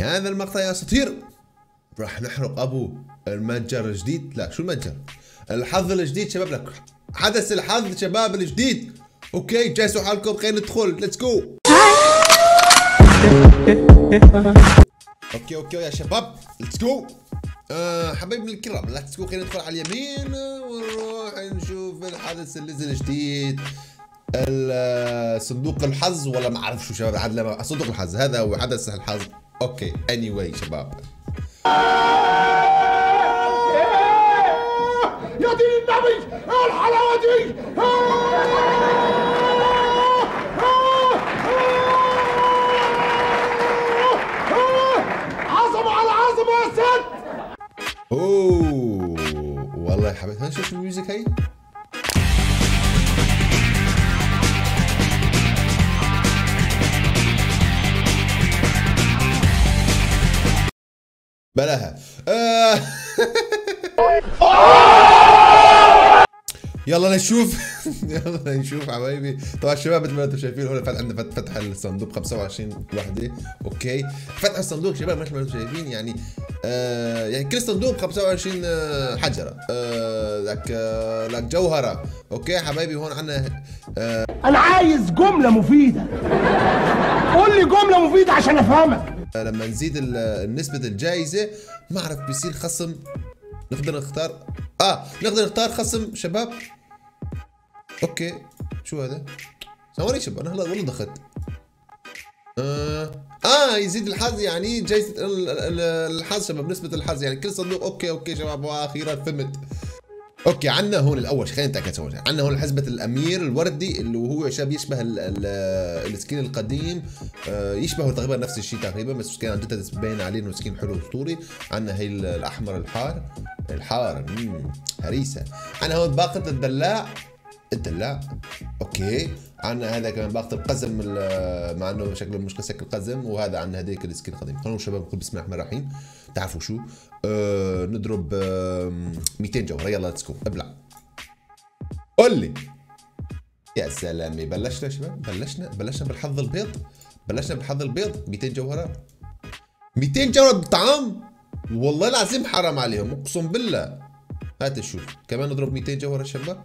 في هذا المقطع يا اساطير راح نحرق ابو المتجر الجديد. لا شو المتجر؟ الحظ الجديد شباب، لك حدث الحظ شباب الجديد. اوكي جهزوا حالكم خلينا ندخل، ليتس جو. اوكي يا شباب ليتس جو. حبايبنا الكرام ليتس جو، خلينا ندخل على اليمين ونروح نشوف الحدث اللي نزل جديد، صندوق الحظ ولا ما اعرف شو شباب. عاد صندوق الحظ هذا هو حدث الحظ. اوكي اني anyway شباب يا دين النبي الحلاوه دي. عظمه على عظمه يا سيد. اوه والله يا حبيبي هنشوف الميوزك هي. بلاها يلا نشوف يلا نشوف حبايبي. طبعا الشباب مثل ما انتم شايفين هون عندنا فتح الصندوق 25 وحده. اوكي فتح الصندوق شباب مثل ما انتم شايفين، يعني يعني كل صندوق 25 حجره، لك جوهره. اوكي حبايبي هون عندنا انا عايز جمله مفيده، قول لي جمله مفيده عشان افهمك. لما نزيد نسبة الجائزة ما اعرف بيصير خصم، نقدر نختار نقدر نختار خصم شباب. اوكي شو هذا؟ ثواني شباب انا هلا والله دخلت. يزيد الحظ يعني جائزة الحظ شباب، نسبة الحظ يعني كل صندوق. اوكي شباب واخيرا فهمت. اوكي عندنا هون الاول خلينا نتاكد سوا، عندنا هون حزبة الامير الوردي اللي هو شاب يشبه السكين القديم، يشبه تقريبا نفس الشيء تقريبا، بس كان عن جد باين عليه انه سكين حلو اسطوري. عندنا هي الاحمر الحار هريسه. عندنا هون باقة الدلاع. اوكي عندنا هذا كمان باقة القزم، مع انه شكله مش شكل قزم، وهذا عندنا هذيك السكين القديم. خلونا شباب نقول بسم الله الرحمن الرحيم، تعرفوا شو؟ نضرب 200 جوهره. يلا ليتس جو ابلع. قول لي يا سلامي. بلشنا شباب، بلشنا بالحظ البيض، 200 جوهره، 200 جوهره بالطعام والله العظيم حرام عليهم اقسم بالله. هات شوف كمان نضرب 200 جوهره شباب.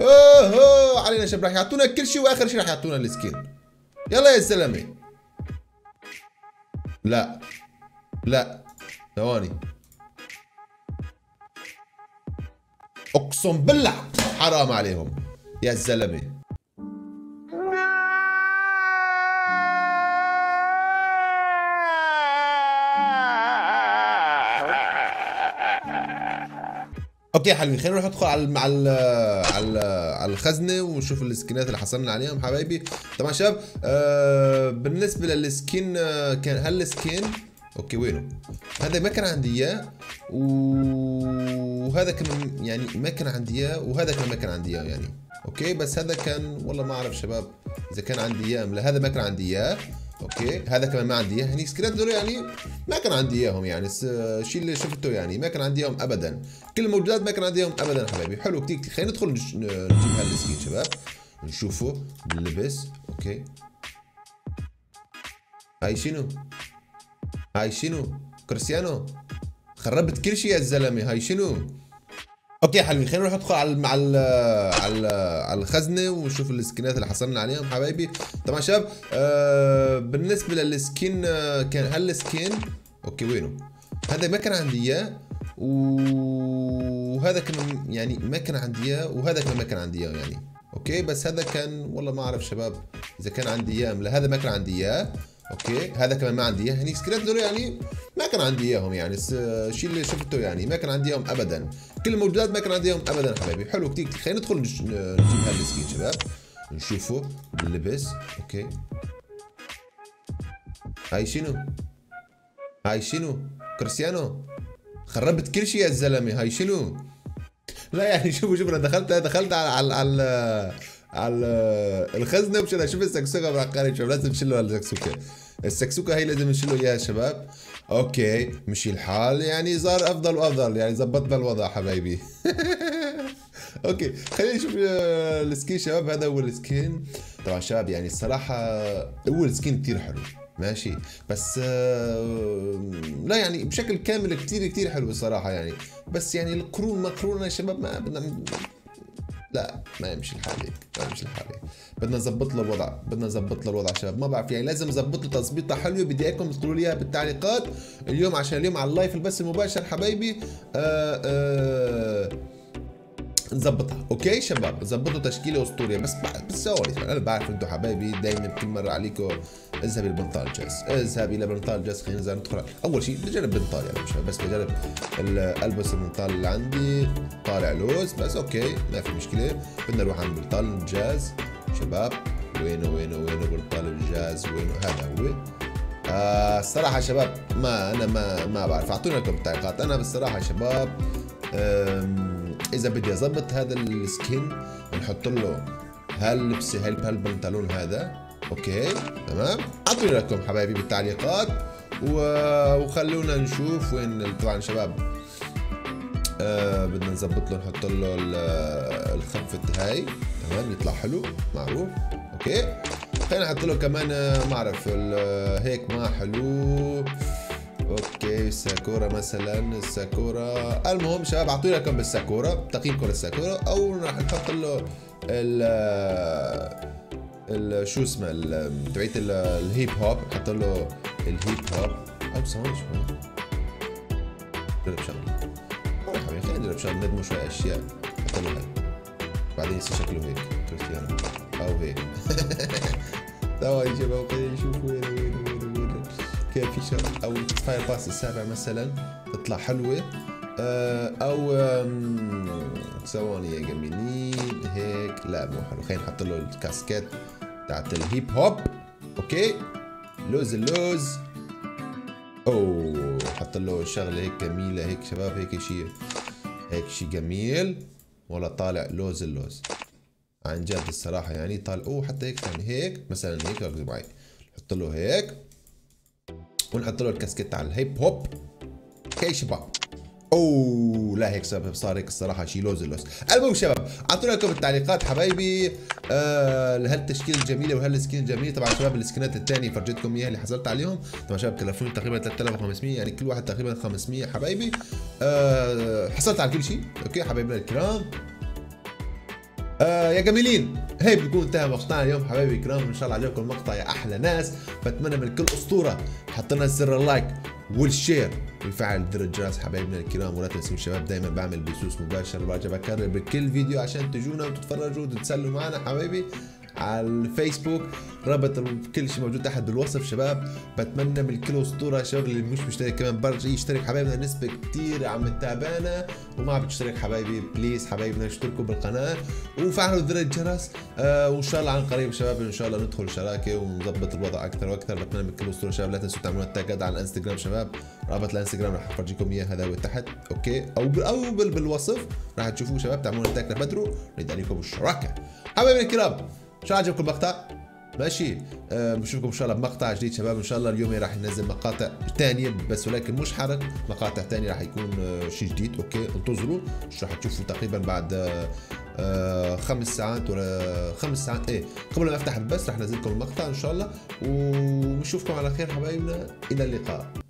اوه علينا شباب، راح يعطونا كل شيء واخر شيء راح يعطونا السكين. يلا يا زلمه. لا لا ثواني اقسم بالله حرام عليهم يا الزلمه. اوكي حلوين، خلينا نروح ندخل على الخزنه ونشوف السكنات اللي حصلنا عليهم حبايبي. طبعا شباب بالنسبه للسكين كان هالسكين اوكي وينه؟ هذا ما كان عندي اياه، وهذا كان يعني ما كان عندي اياه، وهذا كان ما كان عندي اياه يعني. اوكي بس هذا كان والله ما اعرف شباب اذا كان عندي اياه. لا هذا ما كان عندي اياه. اوكي هذا كمان ما عندي اياه. يعني سكريات دول يعني ما كان عندي اياهم، يعني الشيء اللي شفته يعني ما كان عندي اياهم ابدا. كل الموجودات ما كان عندي اياهم ابدا حبايبي. حلو كثير. خلينا ندخل نجيب هالسكين شباب نشوفه باللبس. اوكي هاي شنو؟ هاي شنو؟ كريستيانو خربت كل شيء يا الزلمه. هاي شنو؟ اوكي حلوين خلينا نروح ندخل على الخزنه ونشوف السكنات اللي حصلنا عليهم حبايبي. طبعا شباب بالنسبه للسكين كان هالسكين اوكي وينه؟ هذا ما كان عندي اياه، وهذا كان يعني ما كان عندي اياه، وهذا كان ما كان عندي اياه يعني. اوكي بس هذا كان والله ما اعرف شباب اذا كان عندي اياه. لا هذا ما كان عندي اياه. اوكي هذا كمان ما عندي اياه. يعني سكريات دول يعني ما كان عندي اياهم، يعني الشيء اللي شفته يعني ما كان عندي اياهم ابدا. كل الموجودات ما كان عندي اياهم ابدا حبايبي. حلو كثير. خلينا ندخل نجيب هذا السكين شباب نشوفه باللبس. اوكي هاي شنو؟ هاي شنو؟ كريستيانو خربت كل شيء يا الزلمه. هاي شنو؟ لا يعني شوفوا انا دخلت على الخزنه ومشينا اشوف السكسوكه بالعقاري. شوف لازم نشيله السكسوكه، السكسوكه هي لازم نشيله اياها يا شباب. اوكي مشي الحال يعني، صار افضل وافضل يعني، زبطنا الوضع حبايبي. اوكي خلينا نشوف السكين شباب. هذا هو السكين طبعا شباب، يعني الصراحه هو السكين كثير حلو ماشي، بس لا يعني بشكل كامل كثير كثير حلو الصراحه يعني، بس يعني القرون مقرونه يا شباب ما بدنا، لا ما يمشي الحال هيك، ما يمشي الحال هيك، بدنا نظبط له الوضع، بدنا نظبط له الوضع شباب، ما بعرف يعني لازم نظبط له تظبيطه حلوه. بدي اياكم تقولوا لي اياها بالتعليقات اليوم، عشان اليوم على اللايف البث المباشر حبايبي نظبطها. اوكي شباب نظبطوا تشكيله اسطوريه، بس سوري انا بعرف انتم حبايبي دائما كل مره عليكم اذهب الى بنطالجاز، اذهب الى بنطالجاز. خلينا ندخل اول شيء بجرب بنطال يعني شباب، بس بجرب البس البنطال اللي عندي طالع لوز بس. اوكي ما في مشكله، بدنا نروح عند بنطالجاز شباب. وينه بنطالجاز؟ وينه؟ هذا هو الصراحه شباب، ما انا ما بعرف، اعطونا لكم تعليقات. انا بالصراحه شباب إذا بدي أظبط هذا السكين نحط له هاللبسة هالبنطلون هذا. أوكي تمام، أعطوني رأيكم حبايبي بالتعليقات وخلونا نشوف وين. طبعا شباب بدنا نظبط له، نحط له الخفة هاي تمام يطلع حلو معروف. أوكي خلينا نحط له كمان ما أعرف هيك ما حلو. اوكي ساكورا مثلا، الساكورا المهم شباب اعطوني رايكم بالساكورا، تقييمكم للساكورا، او راح نحط له شو اسمه تبعية الهيب هوب، نحط له الهيب هوب. بس هون شوي نجرب شغله، خلينا نجرب شغله، ندمج شوي اشياء، نحط له هيك بعدين يصير شكله هيك كريستيانو او هيك. توا يا شباب خلينا نشوف وين في شغل، او فاير باس السابع مثلا تطلع حلوه. او ثواني يا جميلين هيك، لا مو حلو. خلينا نحط له الكاسكيت بتاعت الهيب هوب. اوكي لوز اللوز، اوه حط له شغله هيك جميله هيك شباب، هيك شيء جميل ولا طالع لوز اللوز عن جد الصراحه يعني طالع. اوه حتى هيك ثاني هيك مثلا هيك، ركزوا معي نحط له هيك ونحط له الكاسكيت على الهيب هوب. اوكي شباب اوه لا هيك صار هيك الصراحه شي لوز اللوز. المهم شباب اعطونا لكم التعليقات حبايبي لهالتشكيل الجميله وهالسكين الجميل. طبعا شباب السكينات الثانيه فرجيتكم اياها اللي حصلت عليهم. طبعا شباب كلفوني تقريبا 3500 يعني كل واحد تقريبا 500 حبايبي. حصلت على كل شيء. اوكي حبايبنا الكرام يا جميلين، هي بيكون انتهى مقطعنا اليوم حبايبي الكرام. ان شاء الله عجبكم المقطع يا احلى ناس، بتمنى من كل اسطوره تحط لنا زر اللايك والشير وتفعل زر الجرس حبايبنا الكرام. ولا تنسوا شباب دائما بعمل بثوث مباشر وبرجع بكرر بكل فيديو عشان تجونا وتتفرجوا وتتسلوا معنا حبايبي على الفيسبوك. رابط كل شيء موجود تحت بالوصف شباب. بتمنى من كل اسطوره شباب اللي مش مشترك كمان برجع يشترك حبايبنا، نسبه كتير عم تتابعنا وما عم بتشترك حبايبي، بليز حبايبنا اشتركوا بالقناه وفعلوا زر الجرس. وان شاء الله عن قريب شباب ان شاء الله ندخل شراكه ونظبط الوضع اكثر واكثر. بتمنى من كل اسطوره شباب لا تنسوا تعملوا التاجات على الانستغرام شباب، رابط الانستغرام راح افرجيكم اياه هذا تحت. اوكي او بالوصف راح تشوفوه شباب، تعملوا التاج لبدرو نريد عليكم الشراكه حبايبنا الكرام. ان شاء الله عجبكم المقطع ماشي، بشوفكم ان شاء الله بمقطع جديد شباب. ان شاء الله اليوم راح ننزل مقاطع ثانيه بس ولكن مش حرق، مقاطع ثانيه راح يكون شيء جديد. اوكي انتظروا، راح تشوفوا تقريبا بعد 5 ساعات ولا 5 ساعات قبل ما افتح البث راح انزل لكم المقطع ان شاء الله. ونشوفكم على خير حبايبنا، الى اللقاء.